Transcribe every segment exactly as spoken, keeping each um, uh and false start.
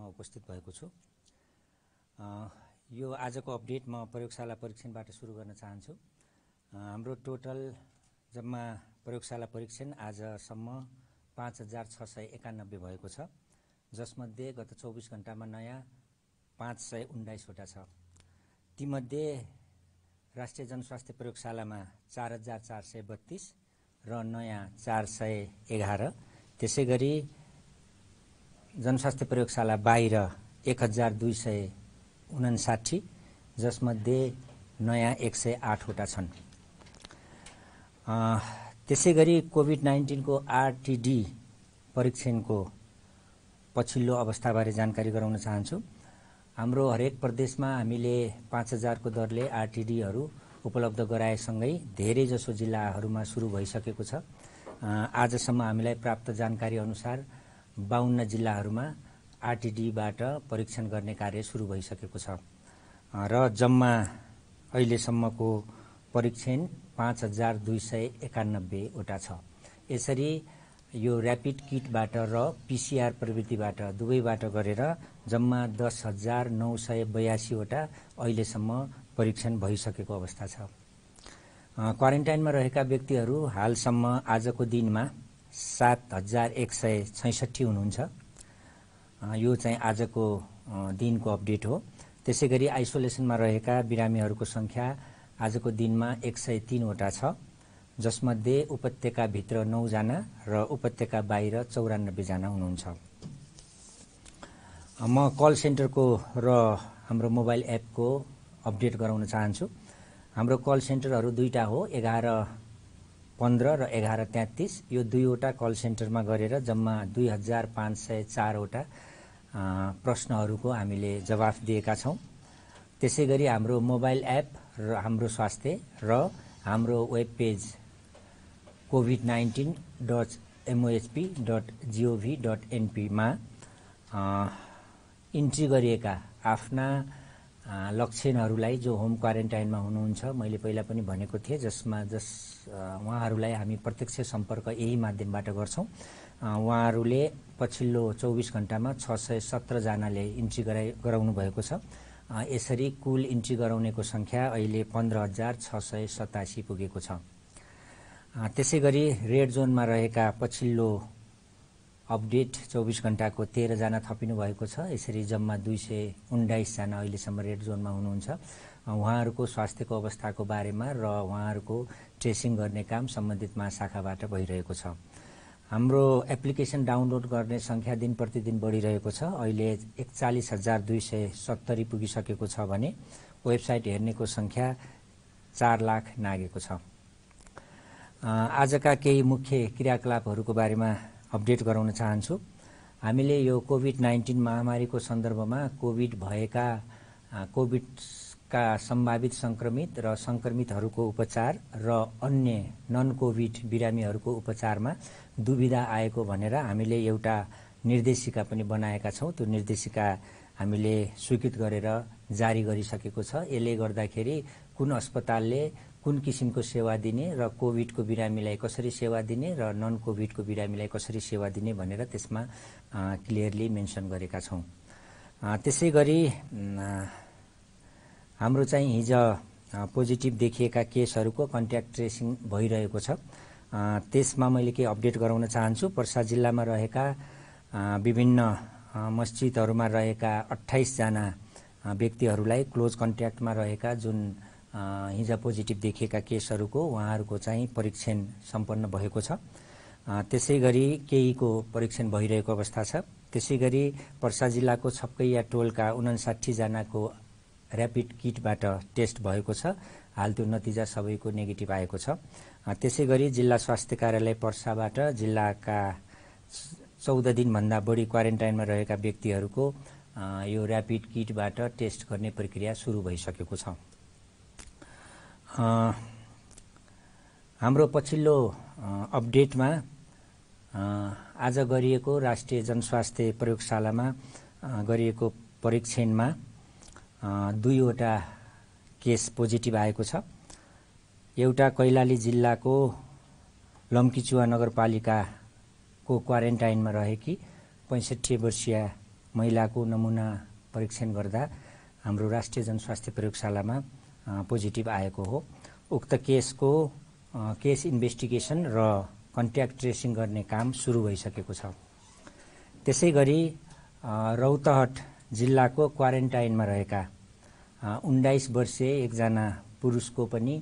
म उपस्थित भएको छु। यो आजको अपडेट म प्रयोगशाला परीक्षणबाट सुरु गर्न चाहन्छु। हाम्रो टोटल जम्मा प्रयोगशाला परीक्षण आजसम्म पाँच हजार छ सय एकानब्बे भएको छ, जसमध्ये गत चौबीस घण्टामा नयाँ पाँच सय उन्नाइसवटा छ। तीमध्ये राष्ट्रिय जनस्वास्थ्य प्रयोगशालामा चार हजार चार सय बत्तीस र नयाँ चार सय एघार, त्यसैगरी जनस्वास्थ्य प्रयोगशाला बाहिर एक हजार दुई सय उनन्साठी, जसमध्ये नयाँ एक सय आठवटा छन्। त्यसैगरी कोभिड नाइन्टीन को आरटीडी परीक्षण को पछिल्लो अवस्थाबारे जानकारी गराउन चाहन्छु। हाम्रो हरेक प्रदेशमा हामीले पाँच हजारको दरले आरटीडीहरू उपलब्ध गराएसँगै धेरैजसो जिल्लाहरूमा सुरु भइसकेको छ। आजसम्म हामीलाई प्राप्त जानकारी अनुसार बावन्न जिल्लाहरूमा आरटीडीबाट परीक्षण गर्ने कार्य सुरु भइसकेको छ र जम्मा अहिलेसम्मको परीक्षण पाँच हजार दुई सय एकानब्बेवटा छ। यसरी यो ऱ्यापिड किटबाट र पीसीआर प्रवृत्तिबाट दुवैबाट गरेर जम्मा दस हजार नौ सय बयासीवटा अहिलेसम्म परीक्षण भइसकेको अवस्था छ। क्वारेन्टाइनमा रहेका व्यक्तिहरू हालसम्म आजको दिनमा सात हजार एक सय छैसठी हुनुहुन्छ। यो चाहिँ आजको दिनको अपडेट हो। त्यसैगरी आइसोलेसनमा रहेका बिरामीहरूको सङ्ख्या आजको दिनमा एक सय तीनवटा छ, जसमध्ये उपत्यकाभित्र नौजना र उपत्यका बाहिर चौरानब्बेजना हुनुहुन्छ। म कल सेन्टरको र हाम्रो मोबाइल एपको अपडेट गराउन चाहन्छु। हाम्रो कल सेन्टरहरू दुईवटा हो, एघार पन्ध्र र एघार तेत्तिस। यो दुईवटा कल सेन्टरमा गरेर जम्मा दुई हजार पाँच सय चारवटा प्रश्नहरूको हामीले जवाफ दिएका छौँ। त्यसैगरी हाम्रो मोबाइल एप र हाम्रो स्वास्थ्य र हाम्रो web page covid nineteen dot MOHP dot gov dot एनपीमा इन्ट्री गरिएका आफ्ना लक्षणहरूलाई, जो होम क्वारेन्टाइनमा हुनुहुन्छ, मैले पहिला पनि भनेको थिएँ, जसमा जस उहाँहरूलाई हामी प्रत्यक्ष सम्पर्क यही माध्यमबाट गर्छौँ। उहाँहरूले पछिल्लो चौबिस घण्टामा छ सय सत्रजनाले इन्ट्री गराइ गराउनु भएको छ। यसरी कुल इन्ट्री गराउनेको सङ्ख्या अहिले पन्ध्र हजार छ सय सतासी पुगेको छ। त्यसैगरी रेड जोनमा रहेका पछिल्लो अपडेट चौबिस घण्टाको तेह्रजना थपिनु भएको छ। यसरी जम्मा दुई सय उन्नाइसजना अहिलेसम्म रेड जोनमा हुनुहुन्छ। उहाँहरूको स्वास्थ्यको अवस्थाको बारेमा र उहाँहरूको ट्रेसिङ गर्ने काम सम्बन्धित महाशाखाबाट भइरहेको छ। हाम्रो एप्लिकेसन डाउनलोड गर्ने सङ्ख्या दिन प्रतिदिन बढिरहेको छ। अहिले एकचालिस हजार दुई सय सत्तरी पुगिसकेको छ भने वेबसाइट हेर्नेको सङ्ख्या चार लाख नागेको छ। आजका केही मुख्य क्रियाकलापहरूको बारेमा अपडेट गराउन चाहन्छु। हामीले यो कोभिड नाइन्टीन महामारीको सन्दर्भमा कोभिड भएका, कोभिडका सम्भावित सङ्क्रमित र सङ्क्रमितहरूको उपचार र अन्य नन कोभिड बिरामीहरूको उपचारमा दुविधा आएको भनेर हामीले एउटा निर्देशिका पनि बनाएका छौँ। त्यो निर्देशिका हामीले स्वीकृत गरेर जारी गरिसकेको छ। यसले गर्दाखेरि कुन अस्पतालले कुन किसिमको सेवा दिने र कोभिडको बिरामीलाई कसरी सेवा दिने र नन कोभिडको बिरामीलाई कसरी सेवा दिने भनेर त्यसमा क्लियरली मेन्सन गरेका छौँ। त्यसै गरी हाम्रो चाहिँ हिज पोजिटिभ देखिएका केसहरूको कन्ट्याक्ट ट्रेसिङ भइरहेको छ। त्यसमा मैले के अपडेट गराउन चाहन्छु। पर्सा जिल्लामा रहेका विभिन्न मस्जिदहरूमा रहेका अट्ठाइसजना व्यक्तिहरूलाई क्लोज कन्ट्याक्टमा रहेका जुन हिजो पोजिटिभ देखिएका केसहरूको उहाँहरूको चाहिँ परीक्षण सम्पन्न भएको छ। त्यसैगरी केहीको परीक्षण भइरहेको अवस्था छ। त्यसैगरी पर्सा जिल्लाको छपकैया टोलका उनन्साठीजनाको ऱ्यापिड किटबाट टेस्ट भएको छ। हाल त्यो नतिजा सबैको नेगेटिभ आएको छ। त्यसैगरी जिल्ला स्वास्थ्य कार्यालय पर्साबाट जिल्लाका चौध दिनभन्दा बढी क्वारेन्टाइनमा रहेका व्यक्तिहरूको यो ऱ्यापिड किटबाट टेस्ट गर्ने प्रक्रिया सुरु भइसकेको छ। हाम्रो पछिल्लो अपडेटमा आज गरिएको राष्ट्रिय जनस्वास्थ्य प्रयोगशालामा गरिएको परीक्षणमा दुईवटा केस पोजिटिभ आएको छ। एउटा कैलाली जिल्लाको लम्कीचुवा नगरपालिकाको क्वारेन्टाइनमा रहेकी पैँसठी वर्षीया महिलाको नमूना परीक्षण गर्दा हाम्रो राष्ट्रिय जनस्वास्थ्य प्रयोगशालामा पोजिटिभ आएको हो। उक्त केसको केस इन्भेस्टिगेसन र कन्ट्याक्ट ट्रेसिङ गर्ने काम सुरु भइसकेको छ। त्यसैगरी रौतहट जिल्लाको क्वारेन्टाइनमा रहेका उन्नाइस वर्षे एकजना पुरुषको पनि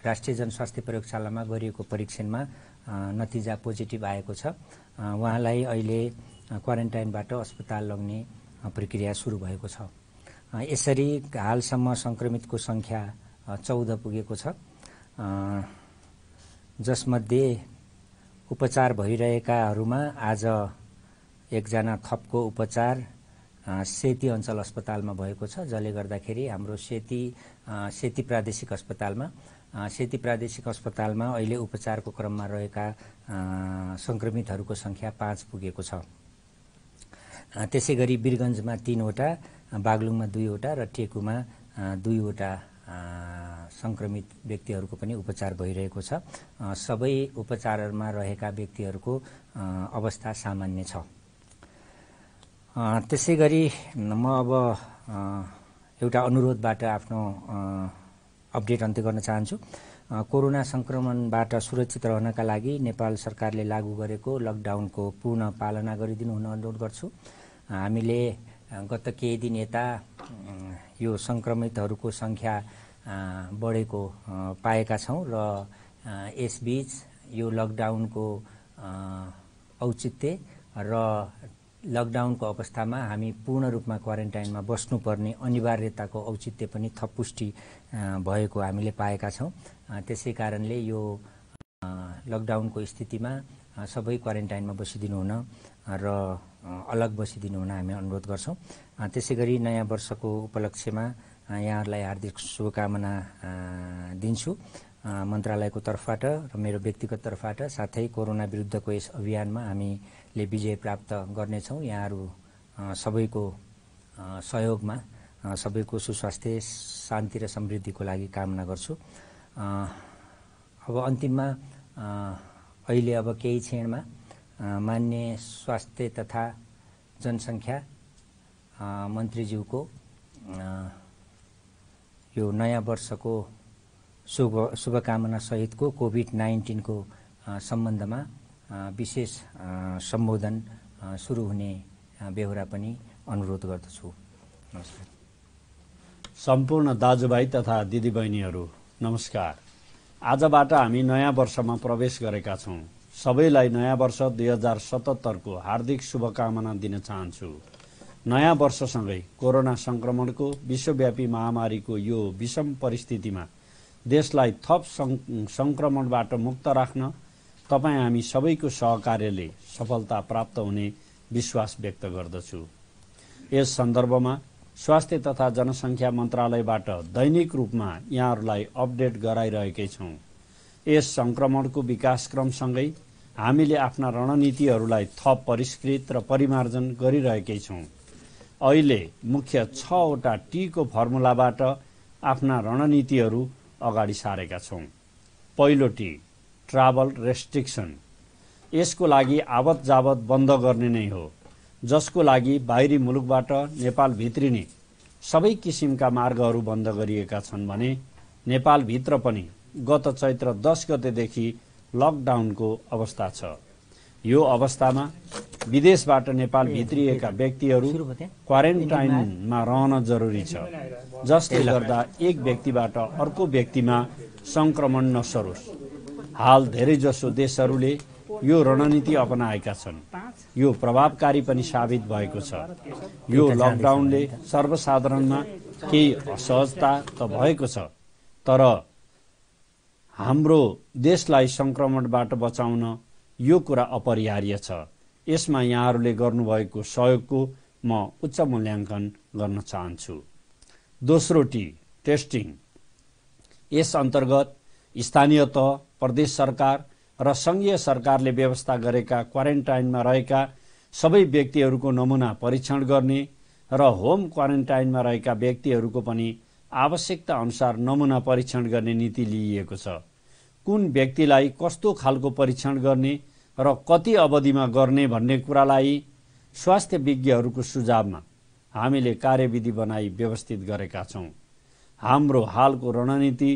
राष्ट्रिय जनस्वास्थ्य प्रयोगशालामा गरिएको परीक्षणमा नतिजा पोजिटिभ आएको छ। उहाँलाई अहिले क्वारेन्टाइनबाट अस्पताल लग्ने प्रक्रिया सुरु भएको छ। यसरी हालसम्म संक्रमितको संख्या चौध पुगेको छ। जसमध्ये उपचार भइरहेकाहरूमा आज एकजना थपको उपचार सेती अञ्चल अस्पतालमा भएको छ, जसले गर्दाखेरि हाम्रो सेती सेती प्रादेशिक अस्पतालमा सेती प्रादेशिक अस्पतालमा अहिले उपचारको क्रममा रहेका संक्रमितहरूको संख्या पाँच पुगेको छ। त्यसैगरी वीरगञ्जमा तीनवटा, बागलुङमा दुईवटा र टेकुमा दुईवटा संक्रमित व्यक्तिहरूको पनि उपचार भइरहेको छ। सबै उपचारहरूमा रहेका व्यक्तिहरूको अवस्था सामान्य छ। त्यसैगरी म अब एउटा अनुरोधबाट आफ्नो अपडेट अन्त्य गर्न चाहन्छु। कोरोना संक्रमणबाट सुरक्षित रहनका लागि नेपाल सरकारले लागू गरेको लकडाउनको पूर्ण पालना गरिदिनु हुन अनुरोध गर्छु। हामीले गत केही दिन यता यो संक्रमितहरूको संख्या बढेको पाएका छौँ र यसबीच यो लकडाउनको औचित्य र लकडाउनको अवस्थामा हामी पूर्ण रूपमा क्वारेन्टाइनमा बस्नुपर्ने अनिवार्यताको औचित्य पनि थप पुष्टि भएको हामीले पाएका छौँ। त्यसै कारणले यो लकडाउनको स्थितिमा सबै क्वारेन्टाइनमा बसिदिनु हुन र अलग बसिदिनु हुन हामी अनुरोध गर्छौँ। त्यसैगरी नयाँ वर्षको उपलक्ष्यमा यहाँहरूलाई हार्दिक शुभकामना दिन्छु। मन्त्रालयको तर्फबाट र मेरो व्यक्तिगत तर्फबाट साथै कोरोना विरुद्धको यस अभियानमा हामीले विजय प्राप्त गर्नेछौँ। यहाँहरू सबैको सहयोगमा सबैको सुस्वास्थ्य, शान्ति र समृद्धिको लागि कामना गर्छु। अब अन्तिममा अहिले अब केही क्षणमा माननीय स्वास्थ्य तथा जनसङ्ख्या मन्त्रीज्यूको यो नयाँ वर्षको शुभ शुभकामना सहितको कोभिड नाइन्टीन को सम्बन्धमा विशेष सम्बोधन सुरु हुने बेहोरा पनि अनुरोध गर्दछु। नमस्कार। सम्पूर्ण दाजुभाइ तथा दिदीबहिनीहरू नमस्कार। आजबाट हामी नयाँ वर्षमा प्रवेश गरेका छौँ। सबैलाई नयाँ वर्ष दुई हजार सतहत्तरको हार्दिक शुभकामना दिन चाहन्छु। नयाँ वर्षसँगै कोरोना संक्रमणको विश्वव्यापी महामारीको यो विषम परिस्थितिमा देशलाई थप संक्रमणबाट मुक्त राख्न तपाईँ हामी सबैको सहकार्यले सफलता प्राप्त हुने विश्वास व्यक्त गर्दछु। यस सन्दर्भमा स्वास्थ्य तथा जनसङ्ख्या मन्त्रालयबाट दैनिक रूपमा यहाँहरूलाई अपडेट गराइरहेकै छौँ। यस सङ्क्रमणको विकासक्रमसँगै हामीले आफ्ना रणनीतिहरूलाई थप परिष्कृत र परिमार्जन गरिरहेकै छौँ। अहिले मुख्य छवटा टीको फर्मुलाबाट आफ्ना रणनीतिहरू अगाडि सारेका छौँ। पहिलो टी ट्राभल रेस्ट्रिक्सन, यसको लागि आवत जावत बन्द गर्ने नै हो, जसको लागि बाहिरी मुलुकबाट नेपाल भित्रिने सबै किसिमका मार्गहरू बन्द गरिएका छन् भने नेपालभित्र पनि गत चैत्र दस गतेदेखि लकडाउनको अवस्था छ। यो अवस्थामा विदेशबाट नेपाल भित्रिएका व्यक्तिहरू क्वारेन्टाइनमा रहन जरुरी छ, जसले गर्दा एक व्यक्तिबाट अर्को व्यक्तिमा सङ्क्रमण नसरोस्। हाल धेरैजसो देशहरूले यो रणनीति अपनाएका छन्। यो प्रभावकारी पनि साबित भएको छ। यो लकडाउनले सर्वसाधारणमा केही असहजता त भएको छ, तर हाम्रो देशलाई सङ्क्रमणबाट बचाउन यो कुरा अपरिहार्य छ। यसमा यहाँहरूले गर्नुभएको सहयोगको म उच्च मूल्याङ्कन गर्न चाहन्छु। दोस्रो टी टेस्टिङ, यस अन्तर्गत स्थानीय तह, प्रदेश सरकार र संघीय सरकारले व्यवस्था गरेका क्वारेन्टाइनमा रहेका सबै व्यक्तिहरूको नमुना परीक्षण गर्ने र होम क्वारेन्टाइनमा रहेका व्यक्तिहरूको पनि आवश्यकता अनुसार नमुना परीक्षण गर्ने नीति लिइएको छ। कुन व्यक्तिलाई कस्तो खालको परीक्षण गर्ने र कति अवधिमा गर्ने भन्ने कुरालाई स्वास्थ्य विज्ञहरूको सुझावमा हामीले कार्यविधि बनाई व्यवस्थित गरेका छौं। हाम्रो हालको रणनीति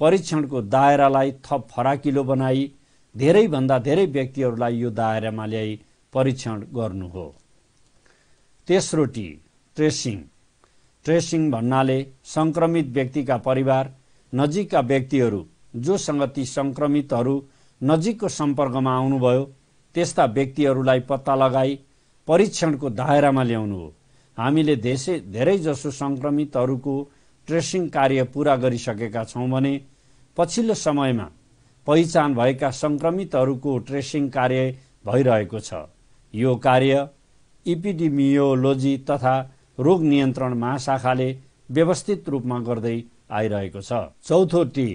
परीक्षणको दायरालाई थप फराकिलो बनाई धेरै भन्दा धेरै व्यक्तिहरूलाई यो दायरामा ल्याई परीक्षण गर्नु हो। तेस्रो टी ट्रेसिङ। ट्रेसिङ भन्नाले संक्रमित व्यक्तिका परिवार, नजिकका व्यक्तिहरू जोसँग ती संक्रमितहरू नजिकको सम्पर्कमा आउनुभयो त्यस्ता व्यक्तिहरूलाई पत्ता लगाई परीक्षणको दायरामा ल्याउनु हो। हामीले देशै धेरै जसो संक्रमितहरूको ट्रेसिङ कार्य पूरा गरिसकेका छौं भने पछिल्लो समयमा पहिचान भएका संक्रमितहरूको ट्रेसिङ कार्य भइरहेको छ। यो कार्य एपिडेमियोलोजी तथा रोग नियन्त्रण महाशाखाले व्यवस्थित रूपमा गर्दै आइरहेको छ। चौथो टी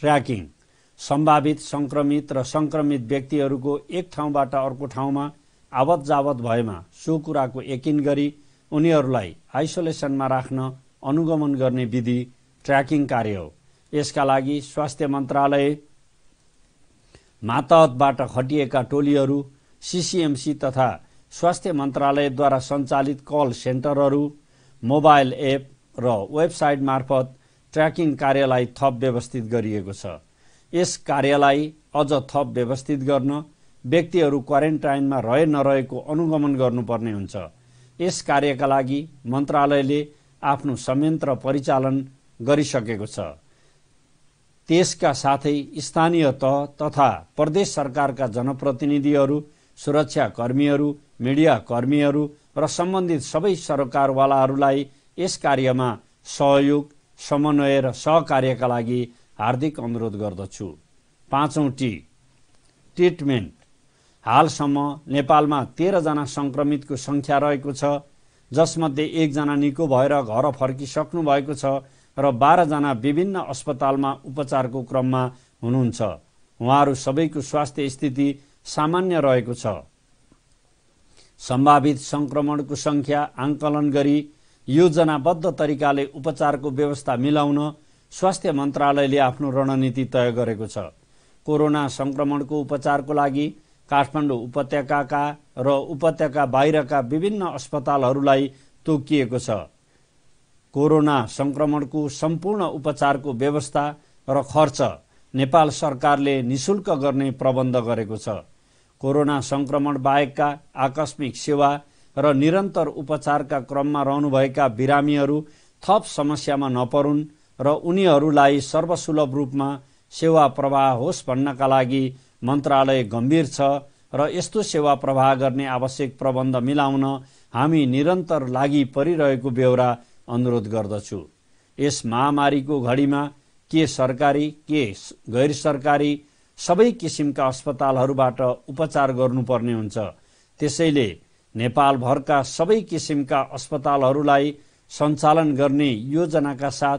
ट्र्याकिङ। सम्भावित संक्रमित र संक्रमित व्यक्तिहरूको एक ठाउँबाट अर्को ठाउँमा आवत जावत भएमा सो कुराको यकिन गरी उनीहरूलाई आइसोलेसनमा राख्न अनुगमन गर्ने विधि ट्र्याकिङ कार्य हो। यसका लागि स्वास्थ्य मन्त्रालय मातहतबाट हटिएका टोलीहरू, सीसीएमसी तथा स्वास्थ्य मन्त्रालयद्वारा सञ्चालित कल सेन्टरहरू, मोबाइल एप र वेबसाइट मार्फत ट्र्याकिङ कार्यलाई थप व्यवस्थित गरिएको छ। यस कार्यलाई अझ थप व्यवस्थित गर्न व्यक्तिहरू क्वारेन्टाइनमा रहे नरहेको अनुगमन गर्नुपर्ने हुन्छ। यस कार्यका लागि मन्त्रालयले आफ्नो संयन्त्र परिचालन गरिसकेको छ। त्यसका साथै स्थानीय तह तथा प्रदेश सरकारका जनप्रतिनिधिहरू, सुरक्षाकर्मीहरू, मिडियाकर्मीहरू र सम्बन्धित सबै सरकारवालाहरूलाई यस कार्यमा सहयोग, समन्वय र सहकार्यका लागि हार्दिक अनुरोध गर्दछु। पाँचौं टी ट्रिटमेन्ट। हालसम्म नेपालमा तेह्र जना संक्रमितको संख्या रहेको छ, जसमध्ये एक जना निको भएर घर फर्किसक्नु भएको छ र बाह्र जना विभिन्न अस्पतालमा उपचारको क्रममा हुनुहुन्छ। उहाँहरू सबैको स्वास्थ्य स्थिति सामान्य रहेको छ। सम्भावित संक्रमणको संख्या आंकलन गरी योजनाबद्ध तरिकाले उपचारको व्यवस्था मिलाउन स्वास्थ्य मन्त्रालयले आफ्नो रणनीति तय गरेको छ। कोरोना संक्रमणको उपचारको लागि काठमाडौँ उपत्यकाका र उपत्यका बाहिरका विभिन्न अस्पतालहरूलाई तोकिएको छ। कोरोना संक्रमणको सम्पूर्ण उपचारको व्यवस्था र खर्च नेपाल सरकारले निशुल्क गर्ने प्रबन्ध गरेको छ। कोरोना संक्रमण बाहेकका आकस्मिक सेवा र निरन्तर उपचारका क्रममा रहनुभएका बिरामीहरू थप समस्यामा नपरुन् र उनीहरूलाई सर्वसुलभ रूपमा सेवा प्रवाह होस् भन्नका लागि मन्त्रालय गम्भीर छ र यस्तो सेवा प्रवाह गर्ने आवश्यक प्रबन्ध मिलाउन हामी निरन्तर लागि परिरहेको बेहोरा अनुरोध गर्दछु। यस महामारीको घडीमा के सरकारी के गैर सरकारी सबै किसिमका अस्पतालहरूबाट उपचार गर्नुपर्ने हुन्छ। त्यसैले नेपालभरका सबै किसिमका अस्पतालहरूलाई सञ्चालन गर्ने योजनाका साथ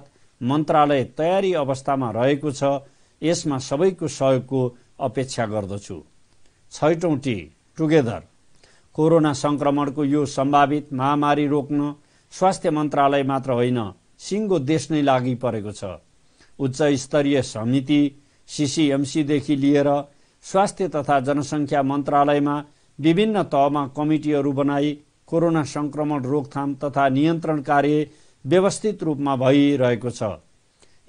मन्त्रालय तयारी अवस्थामा रहेको छ। यसमा सबैको सहयोगको अपेक्षा गर्दछु। छैटौं टी टुगेदर। कोरोना संक्रमणको यो सम्भावित महामारी रोक्न स्वास्थ्य मन्त्रालय मात्र होइन, सिङ्गो देश नै लागि परेको छ। उच्च स्तरीय समिति, सीसीएमसी देखि लिएर स्वास्थ्य तथा जनसङ्ख्या मन्त्रालयमा विभिन्न तहमा कमिटीहरू बनाई कोरोना संक्रमण रोकथाम तथा नियन्त्रण कार्य व्यवस्थित रूपमा भइरहेको छ।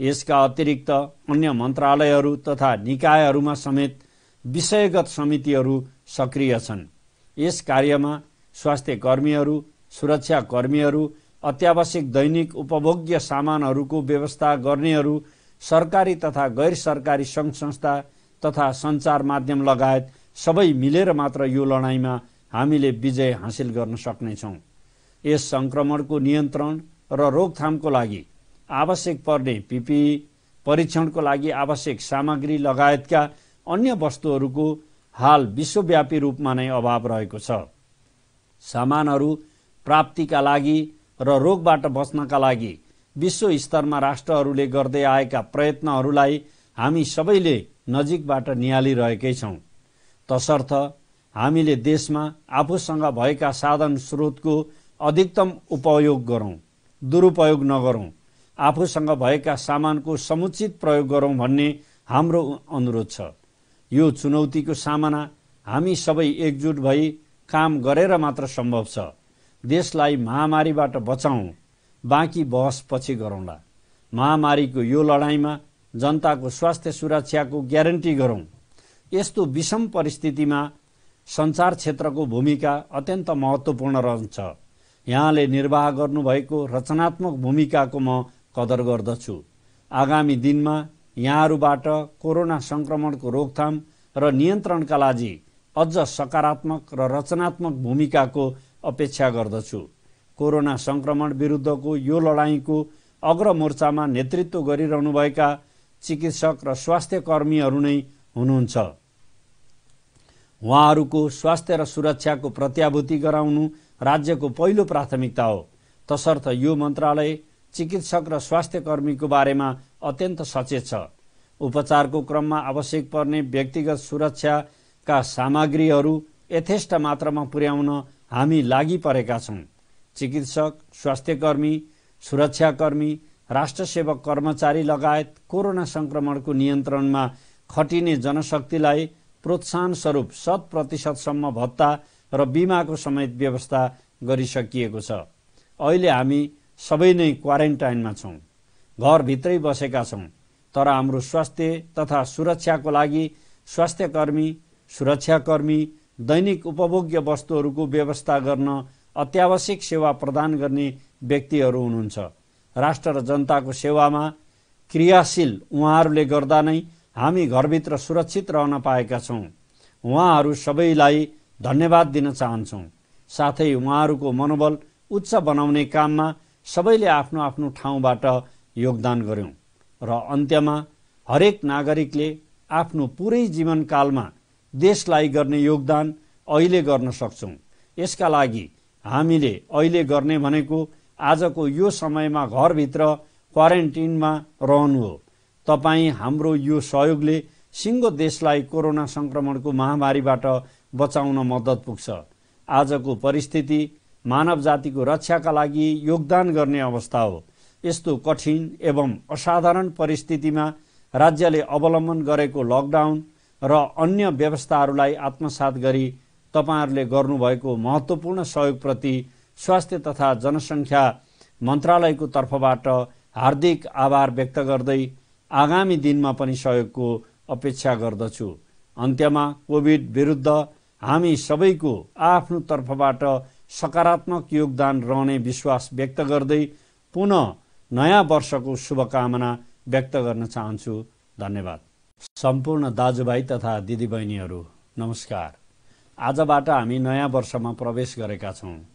यसका अतिरिक्त अन्य मन्त्रालयहरू तथा निकायहरूमा समेत विषयगत समितिहरू सक्रिय छन्। यस कार्यमा स्वास्थ्य कर्मीहरू, सुरक्षाकर्मीहरू, अत्यावश्यक दैनिक उपभोग्य सामानहरूको व्यवस्था गर्नेहरू, सरकारी तथा गैर सरकारी सङ्घ संस्था तथा सञ्चार माध्यम लगायत सबै मिलेर मात्र यो लडाईँमा हामीले विजय हासिल गर्न सक्नेछौँ। यस संक्रमणको नियन्त्रण र रोकथामको लागि आवश्यक पर्ने पीपीई, परीक्षणको लागि आवश्यक सामग्री लगायतका अन्य वस्तुहरूको हाल विश्वव्यापी रूपमा नै अभाव रहेको छ। सामानहरू प्राप्तिका लागि र रोगबाट बच्नका लागि विश्व स्तरमा राष्ट्रहरूले गर्दै आएका प्रयत्नहरूलाई हामी सबैले नजिकबाट निहालिरहेकै छौँ। तसर्थ हामीले देशमा आफूसँग भएका साधन स्रोतको अधिकतम उपयोग गरौँ, दुरुपयोग नगरौँ। आफूसँग भएका सामानको समुचित प्रयोग गरौँ भन्ने हाम्रो अनुरोध छ। यो चुनौतीको सामना हामी सबै एकजुट भई काम गरेर मात्र सम्भव छ। देशलाई महामारीबाट बचाऊ, बाँकी बहस पछि गरौँला। महामारीको यो लडाईँमा जनताको स्वास्थ्य सुरक्षाको ग्यारेन्टी गरौँ। यस्तो विषम परिस्थितिमा संचार क्षेत्रको भूमिका अत्यन्त महत्त्वपूर्ण रहन्छ। यहाँले निर्वाह गर्नुभएको रचनात्मक भूमिकाको म कदर गर्दछु। आगामी दिनमा यहाँहरूबाट कोरोना संक्रमणको रोकथाम र नियन्त्रणका लागि अझ सकारात्मक र रचनात्मक भूमिकाको अपेक्षा गर्दछु। कोरोना संक्रमण विरुद्धको यो लडाईँको अग्रमोर्चामा नेतृत्व गरिरहनुभएका चिकित्सक र स्वास्थ्य कर्मीहरू नै हुनुहुन्छ। उहाँहरूको स्वास्थ्य र सुरक्षाको प्रत्याभूति गराउनु राज्यको पहिलो प्राथमिकता हो। तसर्थ यो मन्त्रालय चिकित्सक र स्वास्थ्य कर्मीको बारेमा अत्यन्त सचेत छ। उपचारको क्रममा आवश्यक पर्ने व्यक्तिगत सुरक्षाका सामग्रीहरू यथेष्ट मात्रामा पुर्याउन हामी लागि परेका छौँ। चिकित्सक, स्वास्थ्यकर्मी, सुरक्षाकर्मी, राष्ट्रसेवक कर्मचारी लगायत कोरोना संक्रमणको नियन्त्रणमा खटिने जनशक्तिलाई प्रोत्साहन स्वरूप शत प्रतिशतसम्म भत्ता र बिमाको समेत व्यवस्था गरिसकिएको छ। अहिले हामी सबै नै क्वारेन्टाइनमा छौँ, घरभित्रै बसेका छौँ, तर हाम्रो स्वास्थ्य तथा सुरक्षाको लागि स्वास्थ्यकर्मी, सुरक्षाकर्मी दैनिक उपभोग्य वस्तुहरूको व्यवस्था गर्न अत्यावश्यक सेवा प्रदान गर्ने व्यक्तिहरू हुनुहुन्छ। राष्ट्र र जनताको सेवामा क्रियाशील उहाँहरूले गर्दा नै हामी घरभित्र सुरक्षित रहन पाएका छौँ। उहाँहरू सबैलाई धन्यवाद दिन चाहन्छौँ। साथै उहाँहरूको मनोबल उच्च बनाउने काममा सबैले आफ्नो आफ्नो ठाउँबाट योगदान गर्यौँ। र अन्त्यमा हरेक नागरिकले आफ्नो पुरै जीवनकालमा देशलाई गर्ने योगदान अहिले गर्न सक्छौँ। यसका लागि हामीले अहिले गर्ने भनेको आजको यो समयमा घरभित्र क्वारेन्टाइनमा रहनु हो। तपाईँ हाम्रो यो सहयोगले सिङ्गो देशलाई कोरोना संक्रमणको महामारीबाट बचाउन मद्दत पुग्छ। आजको परिस्थिति मानव जातिको रक्षाका लागि योगदान गर्ने अवस्था हो। यस्तो कठिन एवं असाधारण परिस्थितिमा राज्यले अवलम्बन गरेको लकडाउन र अन्य व्यवस्थाहरूलाई आत्मसात गरी तपाईहरूले गर्नुभएको महत्त्वपूर्ण सहयोगप्रति स्वास्थ्य तथा जनसङ्ख्या मन्त्रालयको तर्फबाट हार्दिक आभार व्यक्त गर्दै आगामी दिनमा पनि सहयोगको अपेक्षा गर्दछु। अन्त्यमा कोभिड विरुद्ध हामी सबैको आफ्नो तर्फबाट सकारात्मक योगदान रहने विश्वास व्यक्त गर्दै पुनः नयाँ वर्षको शुभकामना व्यक्त गर्न चाहन्छु। धन्यवाद। सम्पूर्ण दाजुभाइ तथा दिदीबहिनीहरू नमस्कार। आजबाट हामी नयाँ वर्षमा प्रवेश गरेका छौँ।